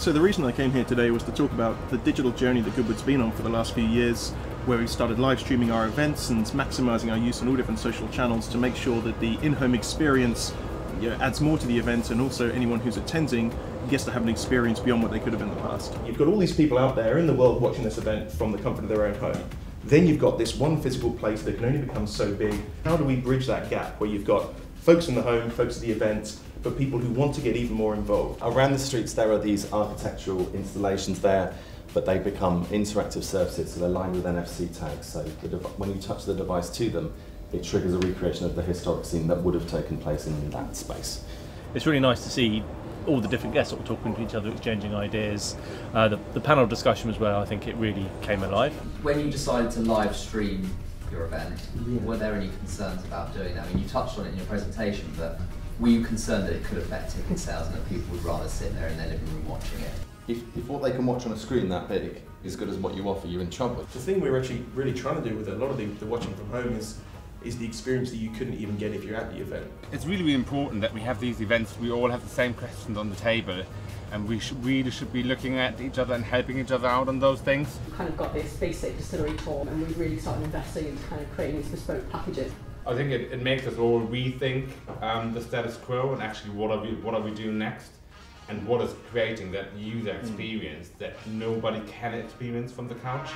So the reason I came here today was to talk about the digital journey that Goodwood's been on for the last few years, where we've started live streaming our events and maximising our use on all different social channels to make sure that the in-home experience adds more to the event, and also anyone who's attending gets to have an experience beyond what they could have in the past. You've got all these people out there in the world watching this event from the comfort of their own home. Then you've got this one physical place that can only become so big. How do we bridge that gap where you've got folks in the home, folks at the event, but people who want to get even more involved? Around the streets there are these architectural installations there, but they become interactive surfaces, so they're lined with NFC tags, so when you touch the device to them, it triggers a recreation of the historic scene that would have taken place in that space. It's really nice to see all the different guests sort of talking to each other, exchanging ideas. The panel discussion was where I think it really came alive. When you decided to live stream your event, were there any concerns about doing that? I mean, you touched on it in your presentation, but were you concerned that it could affect ticket sales and that people would rather sit there in their living room watching it? If what they can watch on a screen that big is as good as what you offer, you're in trouble. The thing we're actually really trying to do with a lot of the watching from home is the experience that you couldn't even get if you're at the event. It's really, really important that we have these events, we all have the same questions on the table, and we really should be looking at each other and helping each other out on those things. We've kind of got this basic distillery form, and we've really started investing in kind of creating these bespoke packages. I think it makes us all rethink the status quo and actually what are we doing next, and what is creating that user experience that nobody can experience from the couch.